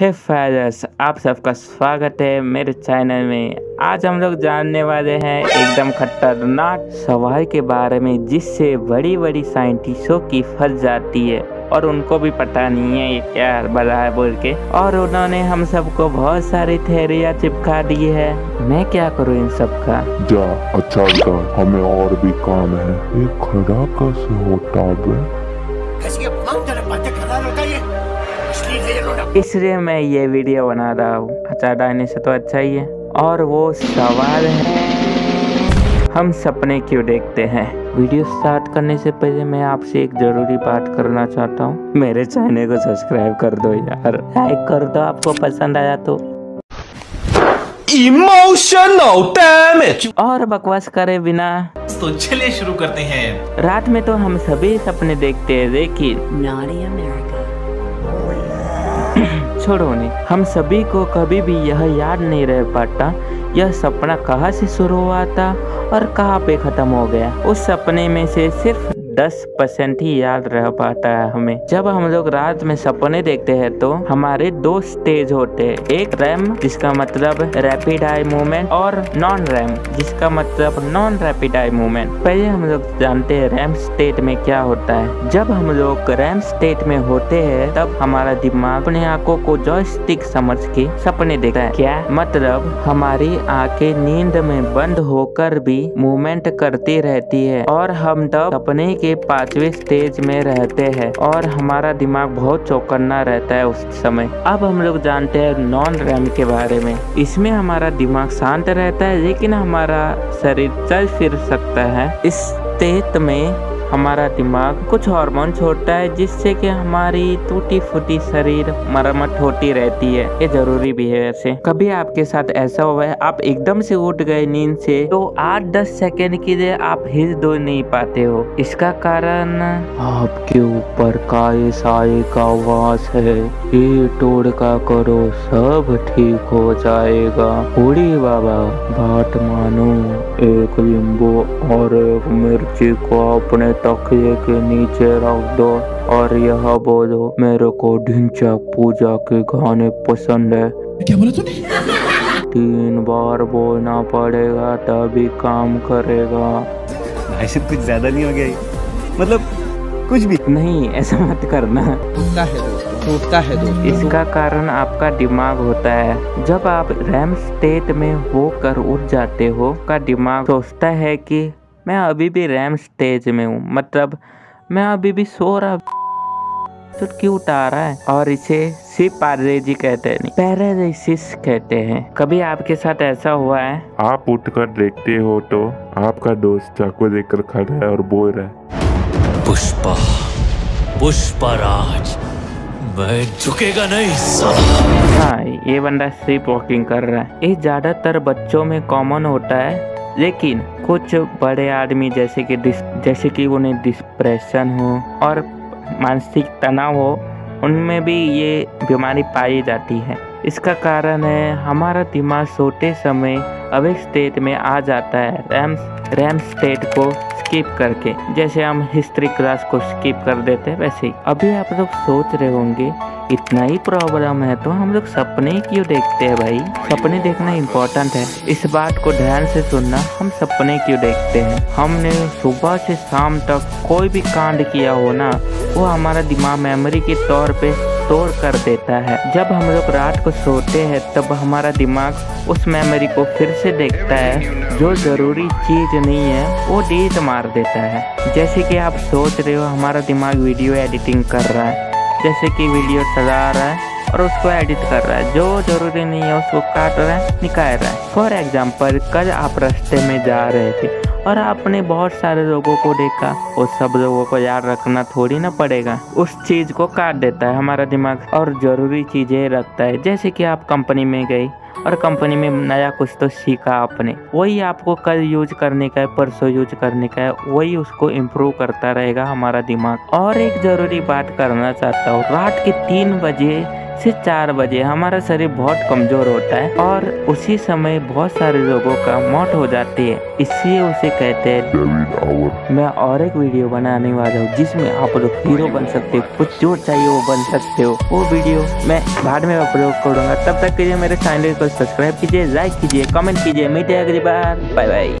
हे friends, आप सबका स्वागत है मेरे चैनल में। आज हम लोग जानने वाले हैं एकदम खतरनाक सवाल के बारे में जिससे बड़ी बड़ी साइंटिस्टों की फंस जाती है और उनको भी पता नहीं है ये क्या बला है बोल के, और उन्होंने हम सबको बहुत सारी थेरिया चिपका दी है। मैं क्या करूँ इन सबका जा, अच्छा जा, हमें और भी काम है। ये खड़ा कैसे होता है इसलिए मैं ये वीडियो बना रहा हूँ। अच्छा डालने से तो अच्छा ही है। और वो सवाल है, हम सपने क्यों देखते हैं। वीडियो स्टार्ट करने से पहले मैं आपसे एक जरूरी बात करना चाहता हूँ, मेरे चैनल को सब्सक्राइब कर दो यार, लाइक कर दो आपको पसंद आया तो। इमोशनल डैमेज और बकवास करे बिना तो चलिए शुरू करते हैं। रात में तो हम सभी सपने देखते है, देखिए छोड़ो ने, हम सभी को कभी भी यह याद नहीं रह पाता यह सपना कहाँ से शुरू हुआ था और कहाँ पे खत्म हो गया। उस सपने में से सिर्फ 10% ही याद रह पाता है हमें। जब हम लोग रात में सपने देखते हैं तो हमारे 2 स्टेज होते हैं, एक रैम जिसका मतलब रैपिड आई मूवमेंट और नॉन रैम जिसका मतलब नॉन रैपिड आई मूवमेंट। पहले हम लोग जानते हैं रैम स्टेट में क्या होता है। जब हम लोग रैम स्टेट में होते हैं तब हमारा दिमाग अपने आंखों को जॉयस्टिक समझ के सपने देखता है। क्या मतलब हमारी आंखें नींद में बंद होकर भी मूवमेंट करती रहती है और हम तब सपने के 5वें स्टेज में रहते हैं और हमारा दिमाग बहुत चौकन्ना रहता है उस समय। अब हम लोग जानते हैं नॉन रैम के बारे में। इसमें हमारा दिमाग शांत रहता है लेकिन हमारा शरीर चल फिर सकता है। इस स्टेट में हमारा दिमाग कुछ हार्मोन छोड़ता है जिससे कि हमारी टूटी फूटी शरीर मरम्मत होती रहती है। ये जरूरी भी है। वैसे कभी आपके साथ ऐसा हुआ है आप एकदम से उठ गए नींद से तो 8-10 सेकंड के लिए आप हिल डुल नहीं पाते हो। इसका कारण आपके ऊपर काये साये का वास है। ये टोड़का करो सब ठीक हो जाएगा। बूढ़ी बाबा बात मानो, एक नींबू और एक मिर्ची को अपने तकिए के नीचे रख दो और यह बोलो मेरे को ढिंचा पूजा के गाने पसंद है। क्या बोला तूने? 3 बार बोलना पड़ेगा तभी काम करेगा। ऐसे कुछ ज्यादा नहीं हो गया, मतलब कुछ भी नहीं, ऐसा मत करना। टूटता है दोस्त। इसका कारण आपका दिमाग होता है। जब आप रैम स्टेट में होकर उठ जाते हो का दिमाग सोचता है कि मैं अभी भी रैम स्टेज में हूँ, मतलब मैं अभी भी सो रहा तो क्यों उठा रहा है। और इसे पैरालिसिस कहते हैं, पैरालिसिस कहते हैं। कभी आपके साथ ऐसा हुआ है आप उठकर देखते हो तो आपका दोस्त चाकू लेकर खड़ा है और बोल रहा है पुष्पा पुष्पराज मैं झुकेगा नहीं साला। हाँ, ये बंदा स्लीप वॉकिंग कर रहा है। ये ज्यादातर बच्चों में कॉमन होता है लेकिन कुछ बड़े आदमी जैसे कि उन्हें डिप्रेशन हो और मानसिक तनाव हो उनमें भी ये बीमारी पाई जाती है। इसका कारण है हमारा दिमाग सोते समय अवेक स्टेट में आ जाता है रैम स्टेट को स्किप करके। जैसे हम हिस्ट्री क्लास को स्किप कर देते हैं वैसे ही। अभी आप लोग सोच रहे होंगे इतना ही प्रॉब्लम है तो हम लोग सपने क्यों देखते हैं। भाई सपने देखना इम्पोर्टेंट है, इस बात को ध्यान से सुनना। हम सपने क्यों देखते हैं। हमने सुबह से शाम तक कोई भी कांड किया हो ना, वो हमारा दिमाग मेमोरी के तौर पे स्टोर कर देता है। जब हम लोग रात को सोते हैं तब हमारा दिमाग उस मेमोरी को फिर से देखता है, जो जरूरी चीज नहीं है वो डेट मार देता है। जैसे कि आप सोच रहे हो हमारा दिमाग वीडियो एडिटिंग कर रहा है, जैसे कि वीडियो चला रहा है और उसको एडिट कर रहा है, जो जरूरी नहीं है उसको काट रहा है, निकाल रहा है। फॉर एग्जाम्पल कल आप रास्ते में जा रहे थे और आपने बहुत सारे लोगों को देखा, और सब लोगों को याद रखना थोड़ी ना पड़ेगा, उस चीज़ को काट देता है हमारा दिमाग और ज़रूरी चीज़ें रखता है। जैसे कि आप कंपनी में गए और कंपनी में नया कुछ तो सीखा आपने, वही आपको कल यूज करने का है, परसों यूज करने का है, वही उसको इम्प्रूव करता रहेगा हमारा दिमाग। और एक ज़रूरी बात करना चाहता हूँ, रात के 3 बजे से 4 बजे हमारा शरीर बहुत कमजोर होता है और उसी समय बहुत सारे लोगों का मौत हो जाती है, इसलिए उसे कहते हैं। मैं और एक वीडियो बनाने वाला हूँ जिसमें आप लोग हीरो बन सकते हो, कुछ जो चाहिए वो बन सकते हो। वो वीडियो मैं बाद में अपलोड करूँगा। तब तक के लिए मेरे चैनल को सब्सक्राइब कीजिए, लाइक कीजिए, कमेंट कीजिए। मिलते हैं अगली बार, बाय बाय।